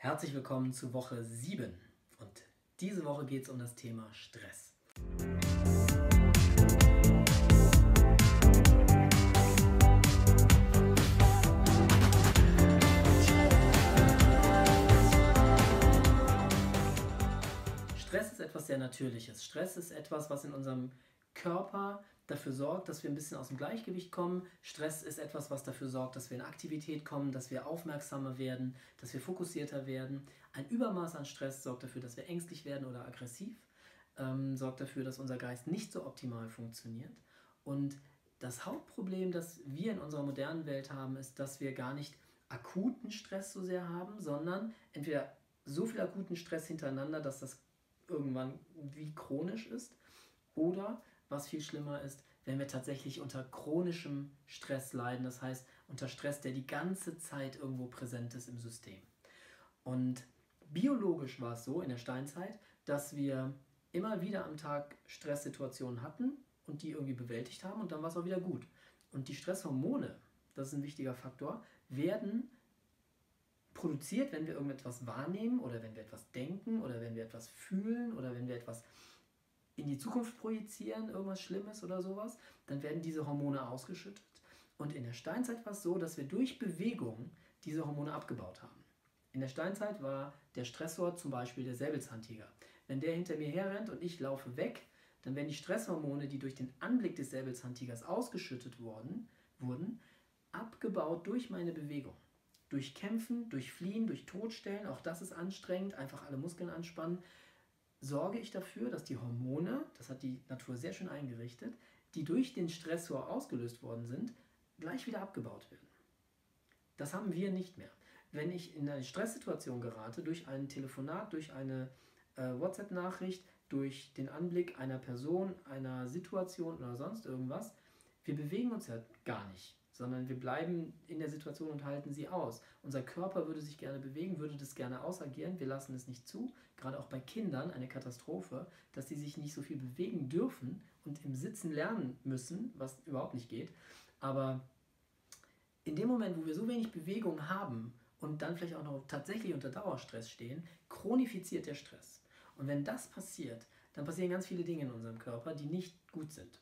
Herzlich willkommen zu Woche 7 und diese Woche geht es um das Thema Stress. Stress ist etwas sehr Natürliches. Stress ist etwas, was in unserem Körper dafür sorgt, dass wir ein bisschen aus dem Gleichgewicht kommen. Stress ist etwas, was dafür sorgt, dass wir in Aktivität kommen, dass wir aufmerksamer werden, dass wir fokussierter werden. Ein Übermaß an Stress sorgt dafür, dass wir ängstlich werden oder aggressiv, sorgt dafür, dass unser Geist nicht so optimal funktioniert. Und das Hauptproblem, das wir in unserer modernen Welt haben, ist, dass wir gar nicht akuten Stress so sehr haben, sondern entweder so viel akuten Stress hintereinander, dass das irgendwann wie chronisch ist, oder was viel schlimmer ist, wenn wir tatsächlich unter chronischem Stress leiden, das heißt unter Stress, der die ganze Zeit irgendwo präsent ist im System. Und biologisch war es so in der Steinzeit, dass wir immer wieder am Tag Stresssituationen hatten und die irgendwie bewältigt haben und dann war es auch wieder gut. Und die Stresshormone, das ist ein wichtiger Faktor, werden produziert, wenn wir irgendetwas wahrnehmen oder wenn wir etwas denken oder wenn wir etwas fühlen oder wenn wir etwas in die Zukunft projizieren, irgendwas Schlimmes oder sowas, dann werden diese Hormone ausgeschüttet. Und in der Steinzeit war es so, dass wir durch Bewegung diese Hormone abgebaut haben. In der Steinzeit war der Stressor zum Beispiel der Säbelzahntiger. Wenn der hinter mir herrennt und ich laufe weg, dann werden die Stresshormone, die durch den Anblick des Säbelzahntigers ausgeschüttet wurden, abgebaut durch meine Bewegung. Durch Kämpfen, durch Fliehen, durch Totstellen, auch das ist anstrengend, einfach alle Muskeln anspannen, sorge ich dafür, dass die Hormone, das hat die Natur sehr schön eingerichtet, die durch den Stressor ausgelöst worden sind, gleich wieder abgebaut werden. Das haben wir nicht mehr. Wenn ich in eine Stresssituation gerate, durch ein Telefonat, durch eine WhatsApp-Nachricht, durch den Anblick einer Person, einer Situation oder sonst irgendwas, wir bewegen uns ja gar nicht, sondern wir bleiben in der Situation und halten sie aus. Unser Körper würde sich gerne bewegen, würde das gerne ausagieren. Wir lassen es nicht zu, gerade auch bei Kindern eine Katastrophe, dass sie sich nicht so viel bewegen dürfen und im Sitzen lernen müssen, was überhaupt nicht geht. Aber in dem Moment, wo wir so wenig Bewegung haben und dann vielleicht auch noch tatsächlich unter Dauerstress stehen, chronifiziert der Stress. Und wenn das passiert, dann passieren ganz viele Dinge in unserem Körper, die nicht gut sind.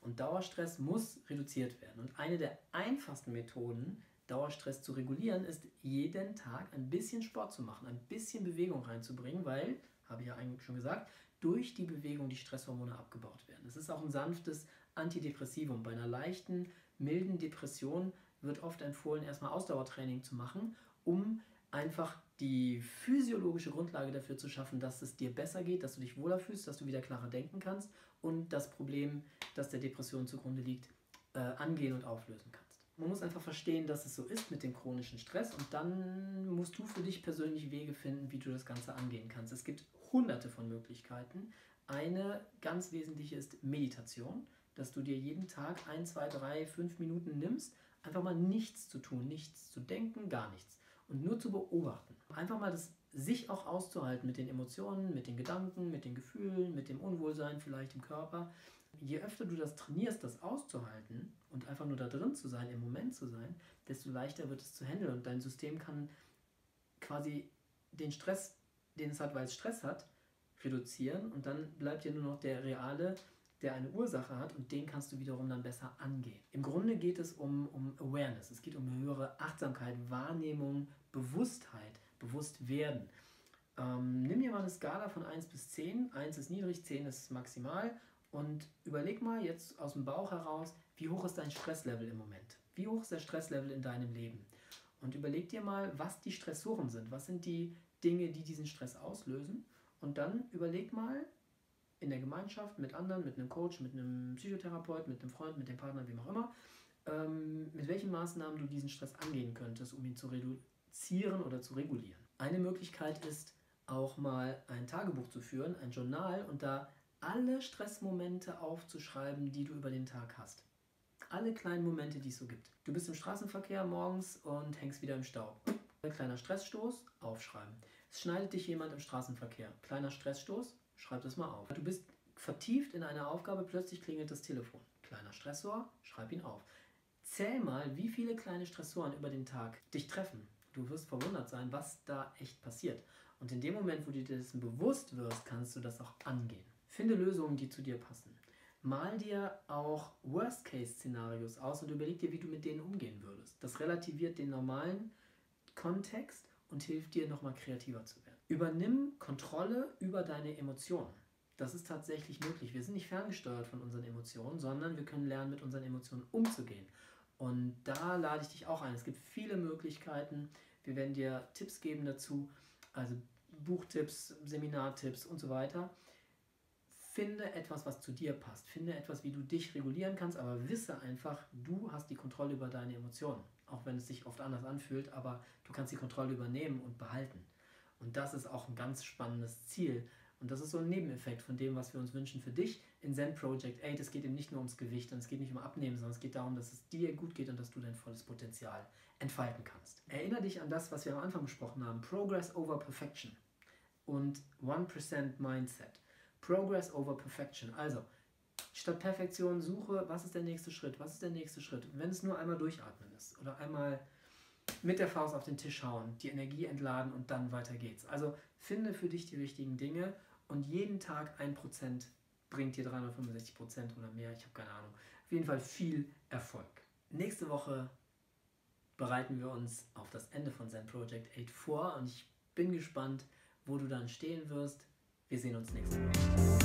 Und Dauerstress muss reduziert werden. Und eine der einfachsten Methoden, Dauerstress zu regulieren, ist, jeden Tag ein bisschen Sport zu machen, ein bisschen Bewegung reinzubringen, weil, habe ich ja eigentlich schon gesagt, durch die Bewegung die Stresshormone abgebaut werden. Es ist auch ein sanftes Antidepressivum. Bei einer leichten, milden Depression wird oft empfohlen, erstmal Ausdauertraining zu machen, um einfach die physiologische Grundlage dafür zu schaffen, dass es dir besser geht, dass du dich wohler fühlst, dass du wieder klarer denken kannst und das Problem, das der Depression zugrunde liegt, angehen und auflösen kannst. Man muss einfach verstehen, dass es so ist mit dem chronischen Stress und dann musst du für dich persönlich Wege finden, wie du das Ganze angehen kannst. Es gibt hunderte von Möglichkeiten. Eine ganz wesentliche ist Meditation, dass du dir jeden Tag 1, 2, 3, 5 Minuten nimmst, einfach mal nichts zu tun, nichts zu denken, gar nichts. Und nur zu beobachten. Einfach mal das sich auch auszuhalten mit den Emotionen, mit den Gedanken, mit den Gefühlen, mit dem Unwohlsein vielleicht im Körper. Je öfter du das trainierst, das auszuhalten und einfach nur da drin zu sein, im Moment zu sein, desto leichter wird es zu handeln. Und dein System kann quasi den Stress, den es hat, weil es Stress hat, reduzieren. Und dann bleibt dir nur noch der reale, der eine Ursache hat und den kannst du wiederum dann besser angehen. Im Grunde geht es um Awareness, es geht um höhere Achtsamkeit, Wahrnehmung, Bewusstheit, Bewusstwerden. Nimm dir mal eine Skala von 1 bis 10, 1 ist niedrig, 10 ist maximal und überleg mal jetzt aus dem Bauch heraus, wie hoch ist dein Stresslevel im Moment? Wie hoch ist der Stresslevel in deinem Leben? Und überleg dir mal, was die Stressoren sind, was sind die Dinge, die diesen Stress auslösen und dann überleg mal, in der Gemeinschaft, mit anderen, mit einem Coach, mit einem Psychotherapeut, mit einem Freund, mit dem Partner, wem auch immer, mit welchen Maßnahmen du diesen Stress angehen könntest, um ihn zu reduzieren oder zu regulieren. Eine Möglichkeit ist, auch mal ein Tagebuch zu führen, ein Journal und da alle Stressmomente aufzuschreiben, die du über den Tag hast. Alle kleinen Momente, die es so gibt. Du bist im Straßenverkehr morgens und hängst wieder im Stau. Ein kleiner Stressstoß, aufschreiben. Es schneidet dich jemand im Straßenverkehr. Kleiner Stressstoß, schreib das mal auf. Du bist vertieft in einer Aufgabe, plötzlich klingelt das Telefon. Kleiner Stressor, schreib ihn auf. Zähl mal, wie viele kleine Stressoren über den Tag dich treffen. Du wirst verwundert sein, was da echt passiert. Und in dem Moment, wo du dir dessen bewusst wirst, kannst du das auch angehen. Finde Lösungen, die zu dir passen. Mal dir auch Worst-Case-Szenarios aus und überleg dir, wie du mit denen umgehen würdest. Das relativiert den normalen Kontext und hilft dir, nochmal kreativer zu werden. Übernimm Kontrolle über deine Emotionen. Das ist tatsächlich möglich. Wir sind nicht ferngesteuert von unseren Emotionen, sondern wir können lernen, mit unseren Emotionen umzugehen. Und da lade ich dich auch ein. Es gibt viele Möglichkeiten. Wir werden dir Tipps geben dazu, also Buchtipps, Seminartipps und so weiter. Finde etwas, was zu dir passt. Finde etwas, wie du dich regulieren kannst, aber wisse einfach, du hast die Kontrolle über deine Emotionen. Auch wenn es sich oft anders anfühlt, aber du kannst die Kontrolle übernehmen und behalten. Und das ist auch ein ganz spannendes Ziel. Und das ist so ein Nebeneffekt von dem, was wir uns wünschen für dich in Zen Project 8. Es geht eben nicht nur ums Gewicht und es geht nicht um Abnehmen, sondern es geht darum, dass es dir gut geht und dass du dein volles Potenzial entfalten kannst. Erinnere dich an das, was wir am Anfang besprochen haben. Progress over Perfection und 1% Mindset. Progress over Perfection. Also, statt Perfektion suche, was ist der nächste Schritt, was ist der nächste Schritt. Und wenn es nur einmal durchatmen ist oder einmal mit der Faust auf den Tisch hauen, die Energie entladen und dann weiter geht's. Also finde für dich die richtigen Dinge und jeden Tag 1% bringt dir 365% oder mehr, ich habe keine Ahnung. Auf jeden Fall viel Erfolg. Nächste Woche bereiten wir uns auf das Ende von Zen Project 8 vor und ich bin gespannt, wo du dann stehen wirst. Wir sehen uns nächste Woche.